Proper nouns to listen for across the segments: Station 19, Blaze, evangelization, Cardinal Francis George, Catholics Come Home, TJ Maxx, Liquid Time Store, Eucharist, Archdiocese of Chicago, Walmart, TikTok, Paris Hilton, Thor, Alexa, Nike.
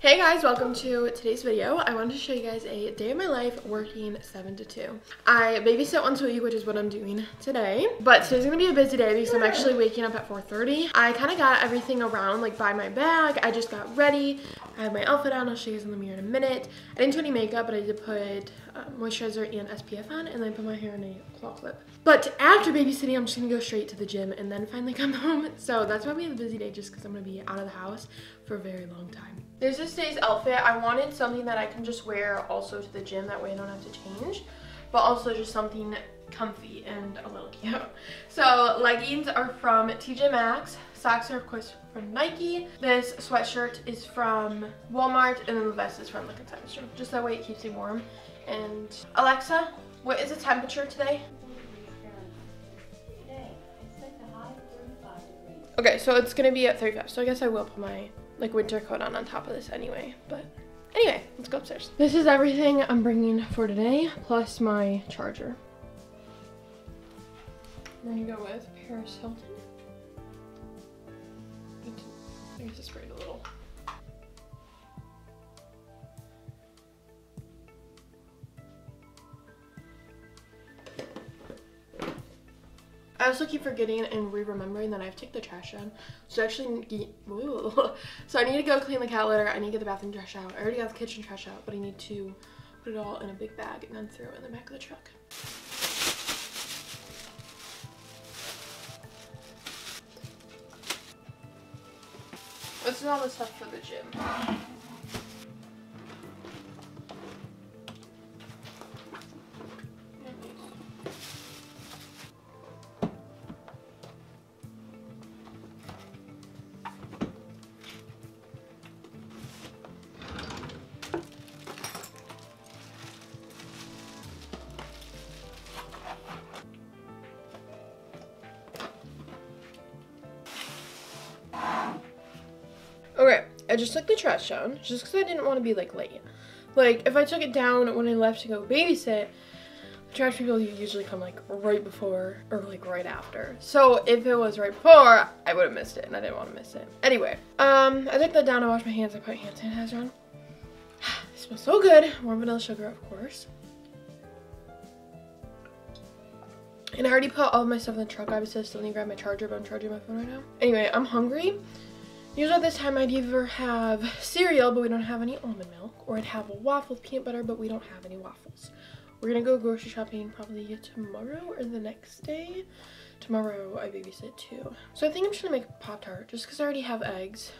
Hey guys, welcome to today's video. I wanted to show you guys a day in my life working 7 to 2. I babysit once a week, which is what I'm doing today. But today's gonna be a busy day because I'm actually waking up at 4:30. I kind of got everything around, like by my bag. I just got ready. I have my outfit on. I'll show you guys in the mirror in a minute. I didn't do any makeup, but I did put moisturizer and SPF on, and then I put my hair in a claw clip. But after babysitting, I'm just gonna go straight to the gym and then finally come home. So that's why we have a busy day, just because I'm gonna be out of the house for a very long time. This is today's outfit. I wanted something that I can just wear also to the gym, that way I don't have to change, but also just something comfy and a little cute. So leggings are from TJ Maxx, socks are of course from Nike, this sweatshirt is from Walmart, and then the vest is from Liquid Time Store. Just that way it keeps me warm. And Alexa, what is the temperature today? Okay, so it's gonna be at 35, so I guess I will put my like winter coat on top of this anyway. But anyway, let's go upstairs. This is everything I'm bringing for today, plus my charger. We're gonna go with Paris Hilton. I guess I sprayed a little. I also keep forgetting and re-remembering that I have to take the trash out. So I need to go clean the cat litter. I need to get the bathroom trash out. I already got the kitchen trash out, but I need to put it all in a big bag and then throw it in the back of the truck. This is all the stuff for the gym. Okay, I just took the trash down just because I didn't want to be like late. Like if I took it down when I left to go babysit, the trash people usually come like right before or like right after. So if it was right before, I would have missed it, and I didn't want to miss it. Anyway, I took that down, I washed my hands, I put hand sanitizer on. It smells so good. Warm vanilla sugar, of course. And I already put all of my stuff in the truck. Obviously I still need to grab my charger, but I'm charging my phone right now. Anyway, I'm hungry. Usually at this time I'd either have cereal, but we don't have any almond milk, or I'd have a waffle with peanut butter, but we don't have any waffles. We're gonna go grocery shopping probably tomorrow or the next day. Tomorrow I babysit too. So I think I'm just gonna make a Pop-Tart just because I already have eggs,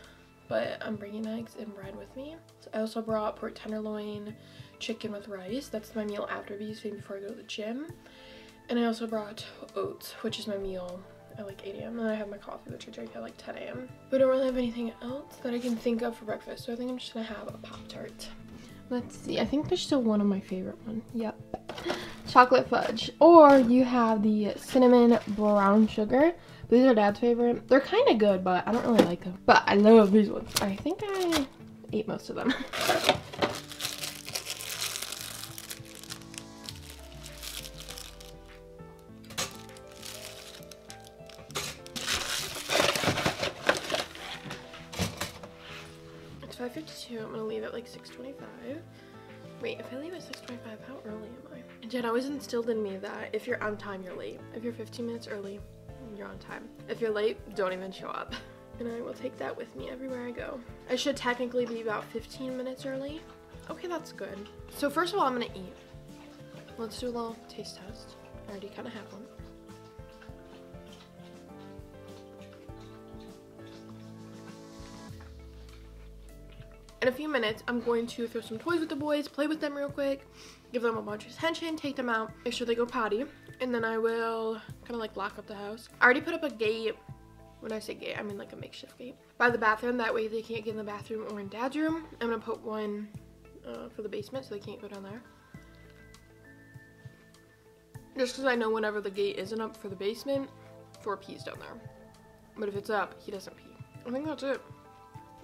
but I'm bringing eggs and bread with me. So I also brought pork tenderloin, chicken with rice. That's my meal after babysitting before I go to the gym. And I also brought oats, which is my meal at like 8 a.m. and I have my coffee, which I drink at like 10 a.m. But I don't really have anything else that I can think of for breakfast, so I think I'm just gonna have a Pop-Tart. Let's see, I think there's still one of my favorite one. Yep, chocolate fudge. Or you have the cinnamon brown sugar. These are Dad's favorite. They're kind of good, but I don't really like them. But I love these ones. I think I ate most of them. I'm gonna leave at like 6:25. Wait, if I leave at 6:25, how early am I? Dad always instilled in me that if you're on time, you're late. If you're 15 minutes early, you're on time. If you're late, don't even show up. And I will take that with me everywhere I go. I should technically be about 15 minutes early. Okay, that's good. So first of all, I'm gonna eat. Let's do a little taste test. I already kind of have one. In a few minutes, I'm going to throw some toys with the boys, play with them real quick, give them a bunch of attention, take them out, make sure they go potty, and then I will kind of like lock up the house. I already put up a gate. When I say gate, I mean like a makeshift gate by the bathroom. That way they can't get in the bathroom or in Dad's room. I'm gonna put one for the basement so they can't go down there. Just because I know whenever the gate isn't up for the basement, Thor pees down there. But if it's up, he doesn't pee. I think that's it.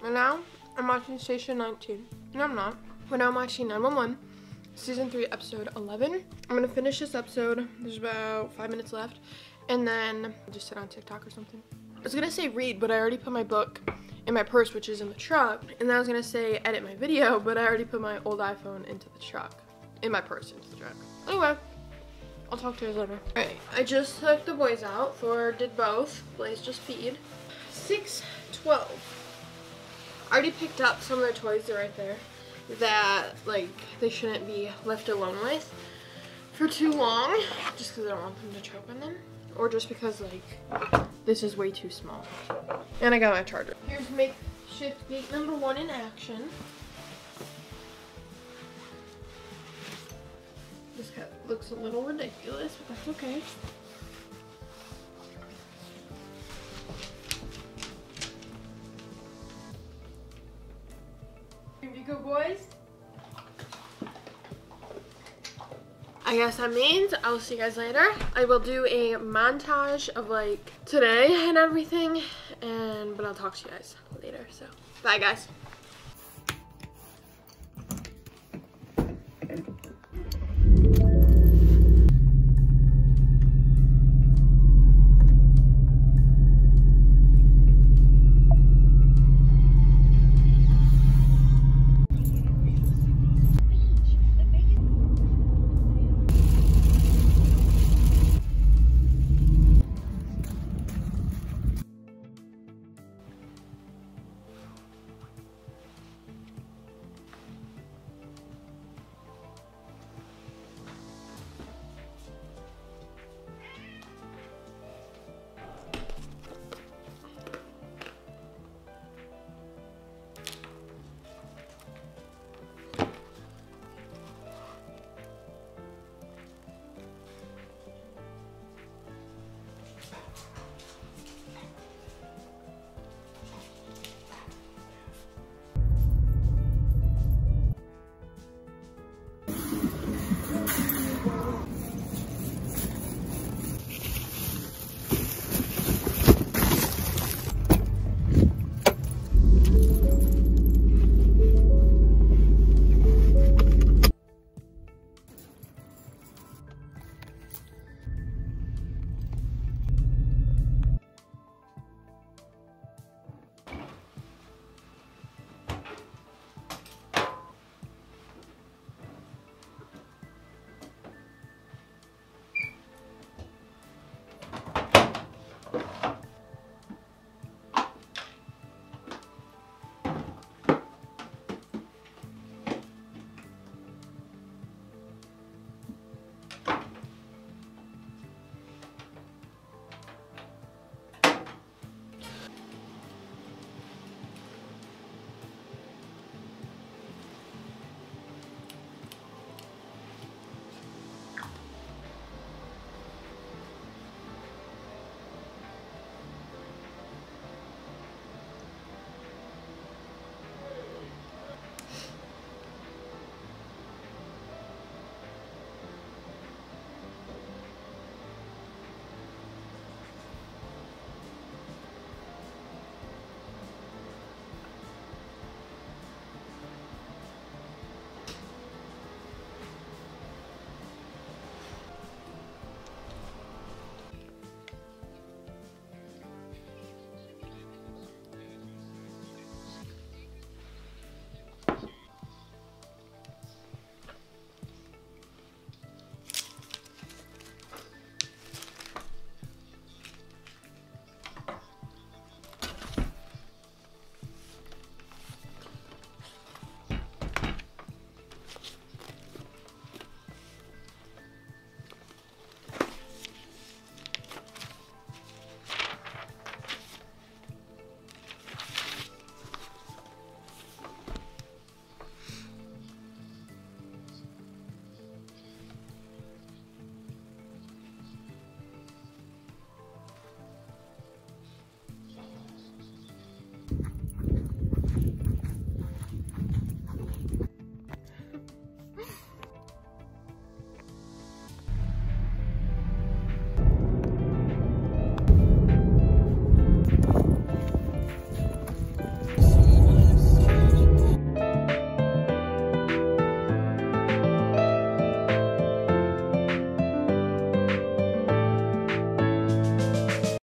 And now, I'm watching Station 19. No, I'm not. But now I'm watching 911, Season 3, Episode 11. I'm gonna finish this episode. There's about 5 minutes left. And then I'll just sit on TikTok or something. I was gonna say read, but I already put my book in my purse, which is in the truck. And then I was gonna say edit my video, but I already put my old iPhone into the truck. In my purse, into the truck. Anyway, I'll talk to you later. Alright, I just took the boys out. Thor did both. Blaze just peed. 6:12. I already picked up some of their toys, they're right there, that like they shouldn't be left alone with for too long, just because I don't want them to choke on them, or just because like this is way too small. And I got my charger. Here's makeshift gate number one in action. This cut looks a little ridiculous, but that's okay. Here you go, boys. I guess that means I'll see you guys later. I will do a montage of like today and everything, but I'll talk to you guys later. So bye, guys.